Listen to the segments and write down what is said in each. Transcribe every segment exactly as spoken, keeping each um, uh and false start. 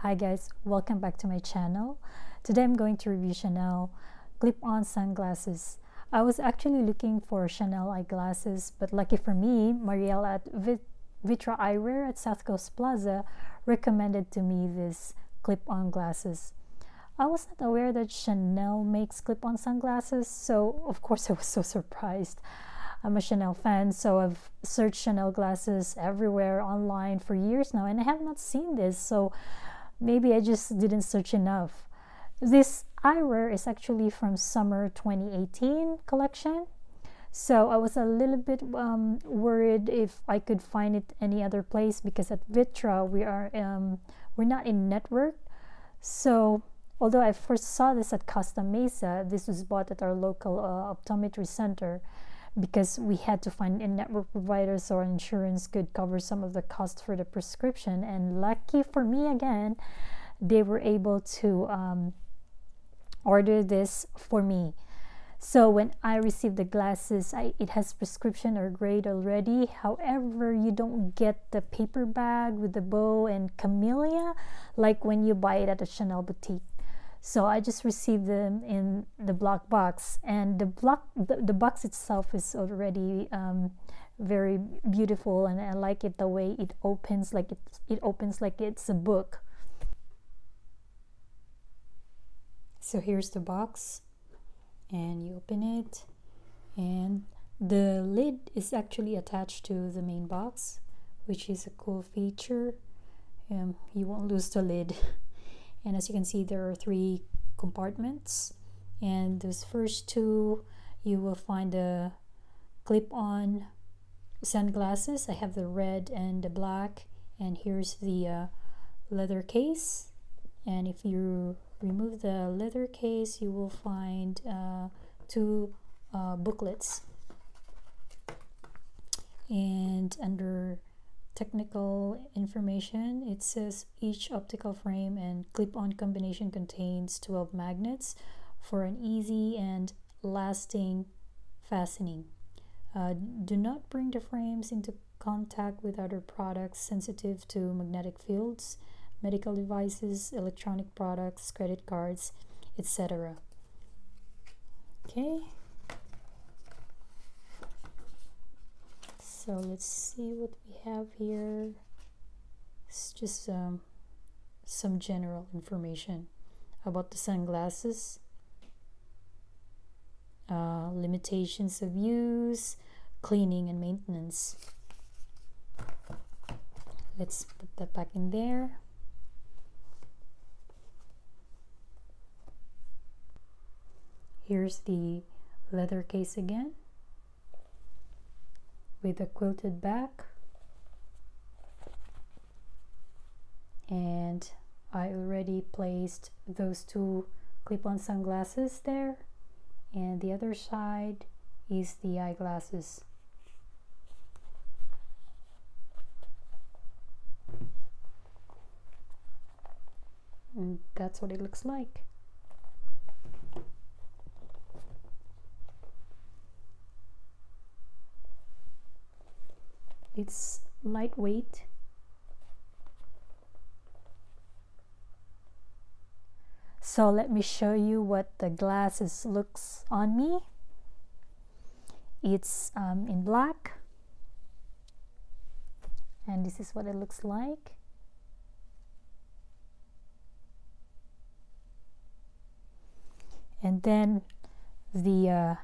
Hi guys, welcome back to my channel. Today I'm going to review Chanel clip-on sunglasses. I was actually looking for Chanel eyeglasses, but lucky for me, Marielle at Vitra Eyewear at South Coast Plaza recommended to me these clip-on glasses. I was not aware that Chanel makes clip-on sunglasses, so of course I was so surprised. I'm a Chanel fan, so I've searched Chanel glasses everywhere online for years now, and I have not seen this, so maybe I just didn't search enough. This eyewear is actually from summer twenty eighteen collection, so I was a little bit um, worried if I could find it any other place, because at Vitra we are um, we're not in network. So although I first saw this at Costa Mesa, this was bought at our local uh, optometry center, because we had to find a network provider so our insurance could cover some of the cost for the prescription. And lucky for me again, they were able to um, order this for me. So when I received the glasses, I, it has prescription or grade already. However, you don't get the paper bag with the bow and camellia like when you buy it at a Chanel boutique. So I just received them in the black box, and the block the, the box itself is already um, very beautiful, and I like it the way it opens, like it it opens like it's a book. So here's the box, and you open it, and the lid is actually attached to the main box, which is a cool feature. Um, you won't lose the lid. And as you can see, there are three compartments, and those first two you will find the clip-on sunglasses. I have the red and the black, and here's the uh, leather case. And if you remove the leather case, you will find uh, two uh, booklets, and under technical information it says each optical frame and clip-on combination contains twelve magnets for an easy and lasting fastening. Uh, do not bring the frames into contact with other products sensitive to magnetic fields, medical devices, electronic products, credit cards, et cetera. Okay, so let's see what we have here. It's just um, some general information about the sunglasses, uh, limitations of use, cleaning and maintenance. Let's put that back in there. Here's the leather case again, with a quilted back, and I already placed those two clip-on sunglasses there, and the other side is the eyeglasses. And that's what it looks like. It's lightweight, so let me show you what the glasses looks on me. It's um, in black, and this is what it looks like. And then the uh,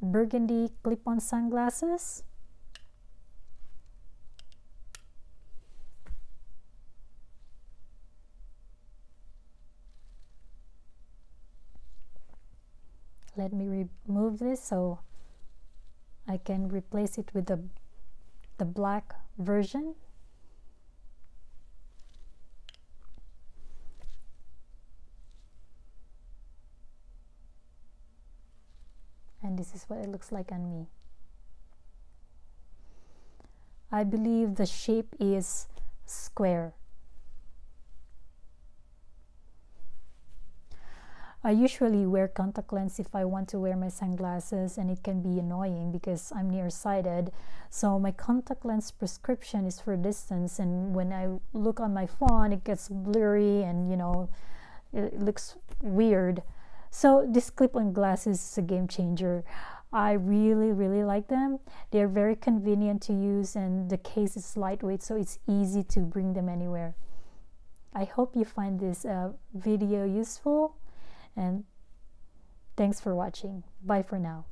burgundy clip-on sunglasses. Let me remove this so I can replace it with the, the black version. And this is what it looks like on me. I believe the shape is square. I usually wear contact lens if I want to wear my sunglasses, and it can be annoying because I'm nearsighted. So my contact lens prescription is for distance, and when I look on my phone, it gets blurry and, you know, it looks weird. So this clip-on glasses is a game changer. I really, really like them. They're very convenient to use, and the case is lightweight, so it's easy to bring them anywhere. I hope you find this uh, video useful, and thanks for watching. Bye for now.